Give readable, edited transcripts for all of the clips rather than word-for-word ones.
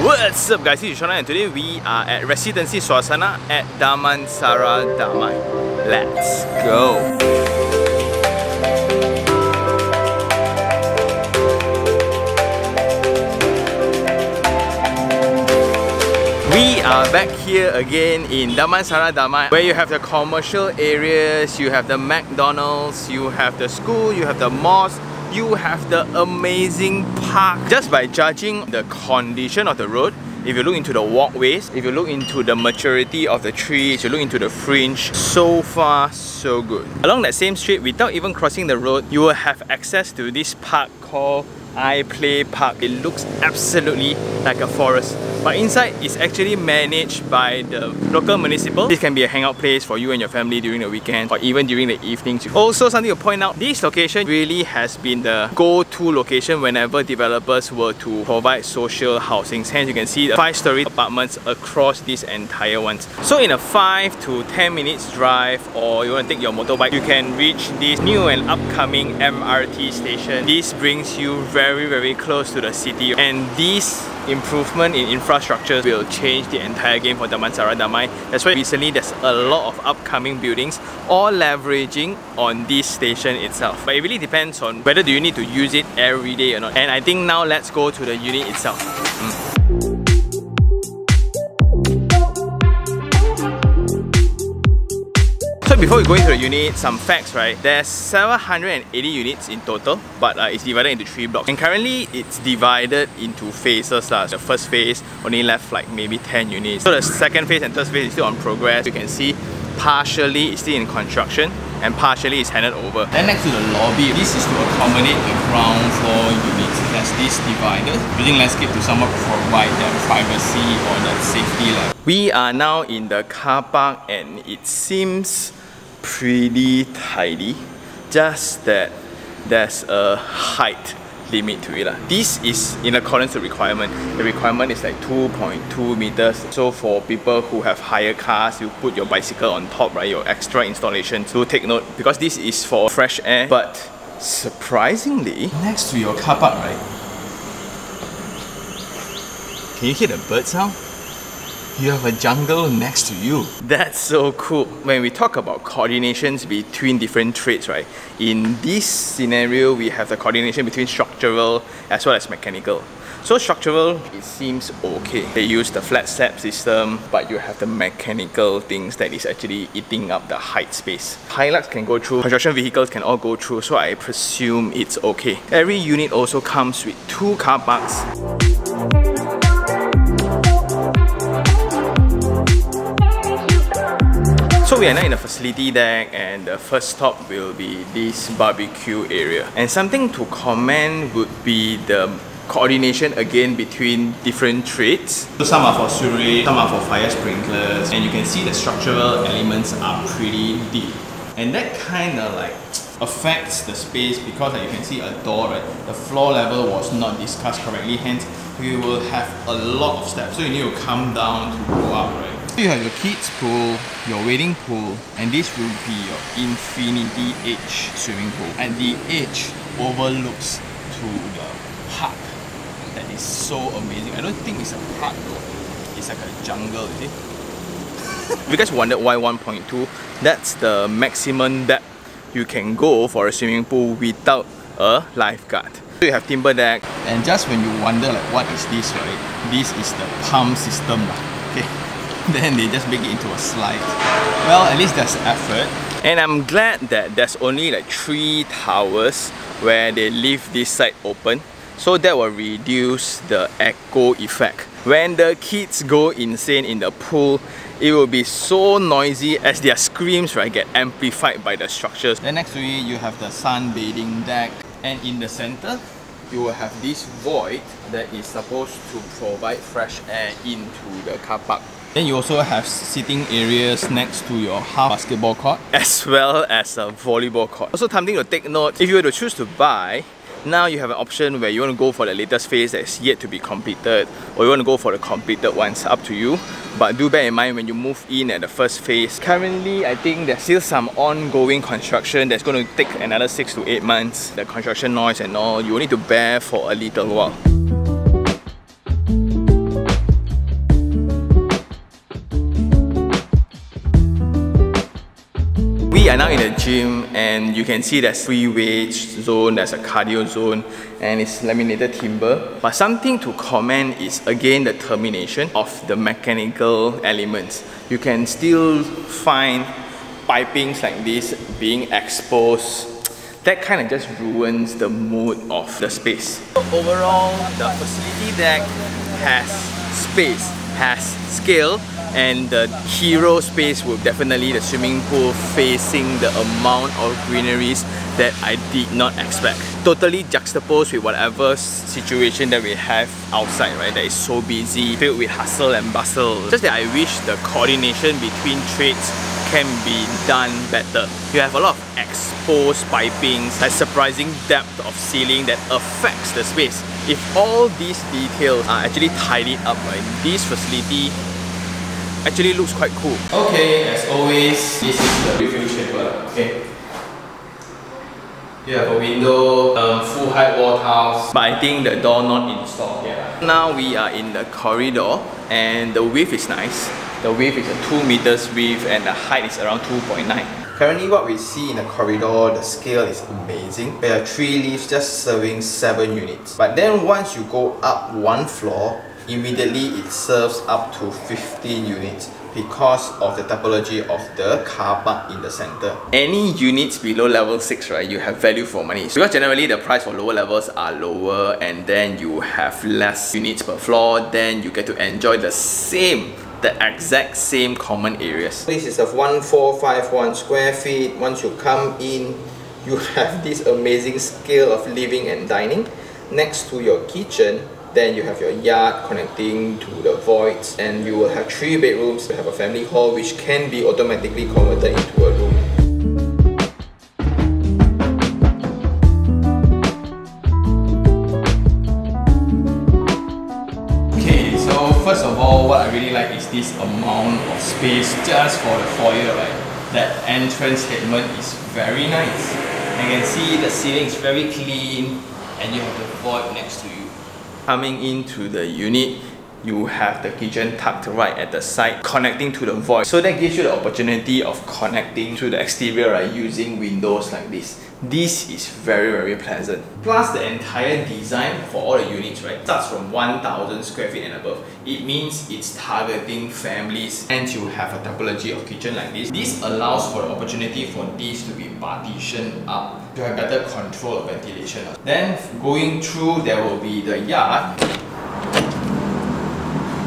What's up guys, this is Sean Tan and today we are at Residensi Suasana at Damansara Damai. Let's go! We are back here again in Damansara Damai, where you have the commercial areas, you have the McDonald's, you have the school, you have the mosque, you have the amazing park. Just by judging the condition of the road, if you look into the walkways, if you look into the maturity of the trees, you look into the fringe, so far so good. Along that same street, without even crossing the road, you will have access to this park called I Play Park. It looks absolutely like a forest, but inside is actually managed by the local municipal. This can be a hangout place for you and your family during the weekend or even during the evenings. Also, something to point out, this location really has been the go-to location whenever developers were to provide social housing. Hence, you can see the 5-story apartments across this entire one. So in a 5 to 10 minutes drive, or you want to take your motorbike, you can reach this new and upcoming MRT station. This brings you very, very close to the city, and this improvement in infrastructure will change the entire game for Damansara Damai. That's why recently there's a lot of upcoming buildings all leveraging on this station itself. But it really depends on whether do you need to use it every day or not. And I think now let's go to the unit itself. Before we go into the unit, some facts, right? There's 780 units in total, but it's divided into 3 blocks. And currently, it's divided into phases. The first phase only left like maybe 10 units. So the second phase and third phase is still on progress. You can see partially it's still in construction and partially it's handed over. Then next to the lobby, this is to accommodate the ground floor units. There's this divider, building landscape to somewhat provide that privacy or that safety level. We are now in the car park and it seems pretty tidy, just that there's a height limit to it This is in accordance to requirement. The requirement is like 2.2 meters, so for people who have higher cars, you put your bicycle on top, right? Your extra installation, so take note because this is for fresh air. But surprisingly, next to your car park, right, can you hear the bird sound? You have a jungle next to you. That's so cool. When we talk about coordinations between different trades, right? In this scenario, we have the coordination between structural as well as mechanical. So structural, it seems okay. They use the flat slab system, but you have the mechanical things that is actually eating up the height space. Hilux can go through, construction vehicles can all go through, so I presume it's okay. Every unit also comes with 2 car parks. So we are now in the facility deck and the first stop will be this barbecue area. And something to comment would be the coordination again between different trades. So some are for sewerage, some are for fire sprinklers, and you can see the structural elements are pretty deep. And that kind of like affects the space because you can see a door, right? The floor level was not discussed correctly, hence we will have a lot of steps. So you need to come down to go up, right? You have your kids pool, your wedding pool, and this will be your infinity edge swimming pool, and the edge overlooks to the park. That is so amazing. I don't think it's a park though, it's like a jungle, is it? If you guys wondered why 1.2, that's the maximum depth you can go for a swimming pool without a lifeguard. So you have timber deck, and just when you wonder like what is this, right, this is the pump system, okay? Then they just make it into a slide. Well, at least there's effort. And I'm glad that there's only like 3 towers where they leave this side open. So that will reduce the echo effect. When the kids go insane in the pool, it will be so noisy as their screams, right, get amplified by the structures. Then next to it, you have the sunbathing deck. And in the center, you will have this void that is supposed to provide fresh air into the car park. Then you also have sitting areas next to your half basketball court as well as a volleyball court. Also something to take note, if you were to choose to buy, now you have an option where you want to go for the latest phase that is yet to be completed, or you want to go for the completed ones, up to you. But do bear in mind when you move in at the first phase, currently I think there's still some ongoing construction that's going to take another 6 to 8 months. The construction noise and all, you will need to bear for a little while. gym, and you can see there's free weights zone, there's a cardio zone, and it's laminated timber. But something to comment is again the termination of the mechanical elements. You can still find pipings like this being exposed. That kind of just ruins the mood of the space. Overall, the facility deck has space, has scale, and the hero space will definitely the swimming pool facing the amount of greeneries that I did not expect. Totally juxtaposed with whatever situation that we have outside, right? That is so busy, filled with hustle and bustle. Just that I wish the coordination between trades can be done better. You have a lot of exposed pipings, a surprising depth of ceiling that affects the space. If all these details are actually tidied up, right, this facility actually looks quite cool. Okay, as always, this is the review shaper. Okay. You have a window, full height wall tiles, but I think the door not installed here. Now we are in the corridor, and the width is nice. The width is a 2 meters width, and the height is around 2.9. Currently what we see in the corridor, the scale is amazing. There are 3 lifts just serving 7 units. But then once you go up one floor, immediately it serves up to 15 units because of the typology of the car park in the center. Any units below level 6, right, you have value for money. Because generally the price for lower levels are lower, and then you have less units per floor, then you get to enjoy the exact same common areas. This is of 1451 square feet. Once you come in, you have this amazing scale of living and dining. Next to your kitchen, then you have your yard connecting to the voids, and you will have 3 bedrooms. You have a family hall which can be automatically converted into a room. Okay, so first of all, what I really like is this amount of space just for the foyer, right? That entrance statement is very nice. You can see the ceiling is very clean, and you have the void next to you. Coming into the unit, you have the kitchen tucked right at the side, connecting to the void. So that gives you the opportunity of connecting to the exterior, right, using windows like this. This is very, very pleasant. Plus, the entire design for all the units, right, starts from 1,000 square feet and above. It means it's targeting families, and you have a typology of kitchen like this. This allows for the opportunity for these to be partitioned up to have better control of ventilation. Then, going through, there will be the yard.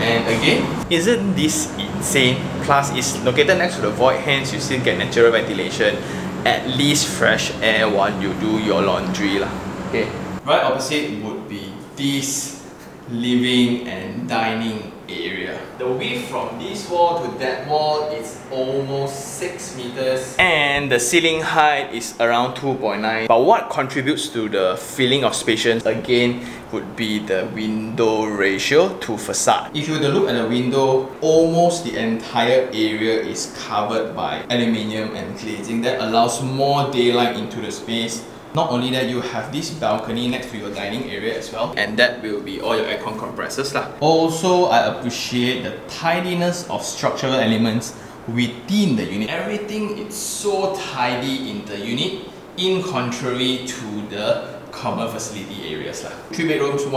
And again, isn't this insane? Plus, it's located next to the void, hence you still get natural ventilation, at least fresh air while you do your laundry lah. Okay. Right opposite would be this living and dining area. The width from this wall to that wall is almost 6 meters, and the ceiling height is around 2.9. But what contributes to the feeling of spaciousness again would be the window ratio to facade. If you were to look at the window, almost the entire area is covered by aluminium and glazing that allows more daylight into the space. Not only that, you have this balcony next to your dining area as well, and that will be all your aircon compressors lah. Also, I appreciate the tidiness of structural elements within the unit. Everything is so tidy in the unit, in contrary to the common facility areas lah. 3 bedrooms, 1,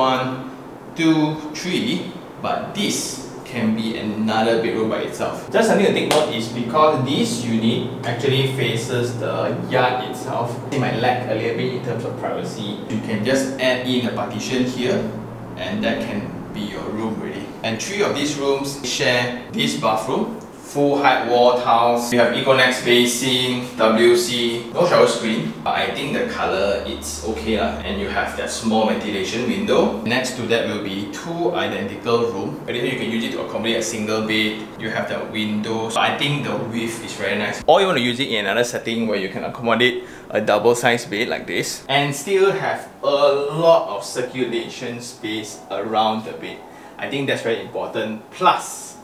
2, 3, but this can be another bedroom by itself. Just something to take note is because this unit actually faces the yard itself, it might lack a little bit in terms of privacy. You can just add in a partition here, and that can be your room really. And 3 of these rooms share this bathroom, full height wall tiles. You have EcoNext facing, WC, no shower screen, but I think the color it's okay lah. And you have that small ventilation window. Next to that will be 2 identical rooms. You can use it to accommodate a single bed. You have that window. So I think the width is very nice. Or you want to use it in another setting where you can accommodate a double-sized bed like this, and still have a lot of circulation space around the bed. I think that's very important. Plus,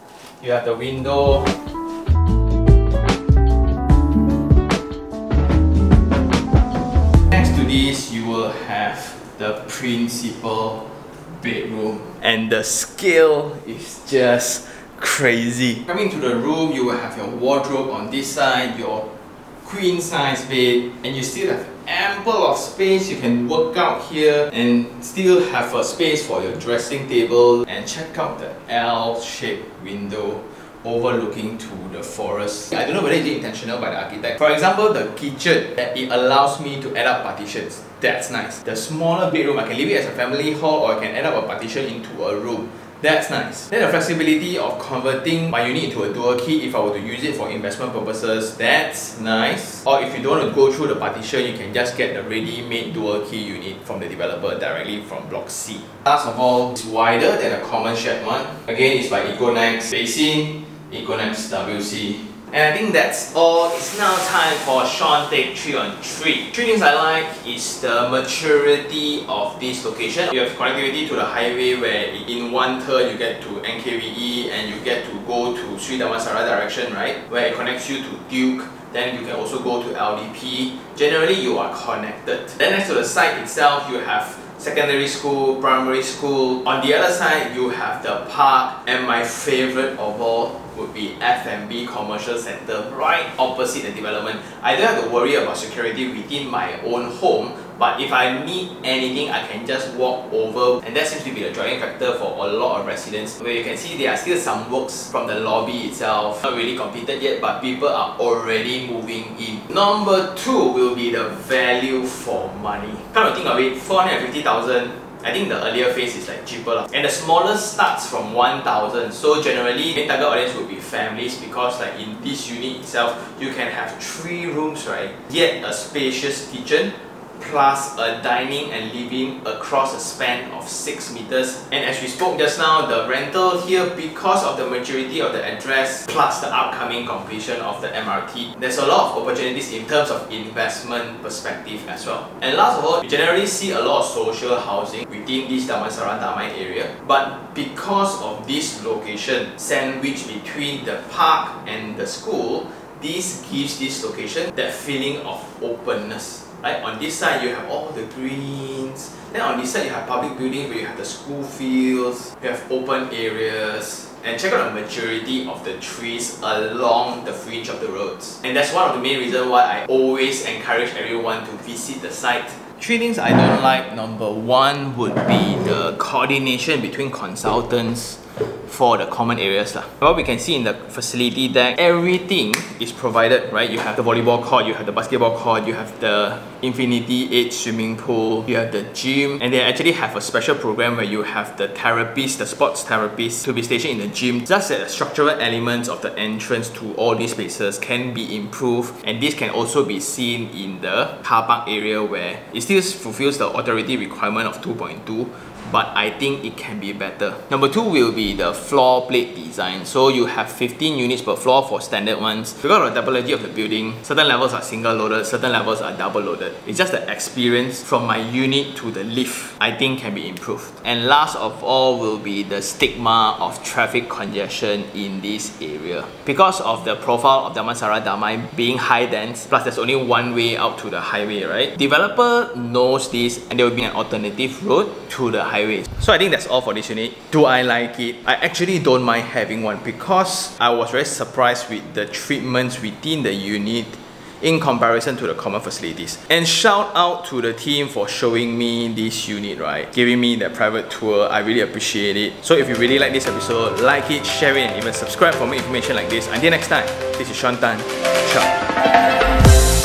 you have the window. Next to this, you will have the principal bedroom, and the scale is just crazy. Coming to the room, you will have your wardrobe on this side, your queen size bed, and you still have ample of space. You can work out here and still have a space for your dressing table, and check out the L-shaped window overlooking to the forest. I don't know whether it is intentional by the architect. For example, the kitchen, it allows me to add up partitions. That's nice. The smaller bedroom, I can leave it as a family hall, or I can add up a partition into a room. That's nice. Then the flexibility of converting my unit into a dual key if I were to use it for investment purposes. That's nice. Or if you don't want to go through the partition, you can just get the ready-made dual key unit from the developer directly from block C. Last of all, it's wider than a common shared one. Again, it's by EcoNext Basin, EcoNext WC. And I think that's all. It's now time for Sean Take 3 on 3. Three things I like is the maturity of this location. You have connectivity to the highway, where in one turn you get to NKVE and you get to go to Sri Damansara direction, right? Where it connects you to Duke. Then you can also go to LDP. Generally, you are connected. Then next to the site itself, you have secondary school, primary school. On the other side, you have the park, and my favorite of all would be F&B commercial center right opposite the development. I don't have to worry about security within my own home, but if I need anything, I can just walk over, and that seems to be a driving factor for a lot of residents, where you can see there are still some works from the lobby itself, not really completed yet, but people are already moving in. Number 2 will be the value for money. Come to think of it, 450,000. I think the earlier phase is like cheaper lah. And the smallest starts from 1,000. So generally, main target audience would be families, because like in this unit itself, you can have 3 rooms, right? Yet a spacious kitchen, plus a dining and living across a span of 6 meters. And as we spoke just now, the rental here, because of the maturity of the address plus the upcoming completion of the MRT, there's a lot of opportunities in terms of investment perspective as well. And last of all, we generally see a lot of social housing within this Damansara Damai area, but because of this location sandwiched between the park and the school, this gives this location that feeling of openness. Like on this side, you have all the greens. Then on this side, you have public buildings where you have the school fields, you have open areas. And check out the maturity of the trees along the fringe of the roads. And that's one of the main reasons why I always encourage everyone to visit the site. 3 things I don't like. Number 1 would be the coordination between consultants for the common areas lah. What we can see in the facility deck, everything is provided, right? You have the volleyball court, you have the basketball court, you have the infinity edge swimming pool, you have the gym, and they actually have a special program where you have the therapist, the sports therapist, to be stationed in the gym. Just that the structural elements of the entrance to all these spaces can be improved, and this can also be seen in the car park area, where it still fulfills the authority requirement of 2.2, but I think it can be better. Number 2 will be the floor plate design. So you have 15 units per floor for standard ones. Because of the typology of the building, certain levels are single loaded, certain levels are double loaded. It's just the experience from my unit to the lift, I think, can be improved. And last of all will be the stigma of traffic congestion in this area. Because of the profile of Damansara Damai being high dense, plus there's only one way out to the highway, right? Developer knows this, and there will be an alternative road to the highway. So I think that's all for this unit. Do I like it? I actually don't mind having one, because I was very surprised with the treatments within the unit in comparison to the common facilities. And shout out to the team for showing me this unit, right? Giving me the private tour. I really appreciate it. So if you really like this episode, like it, share it, and even subscribe for more information like this. Until next time, this is Sean Tan. Ciao.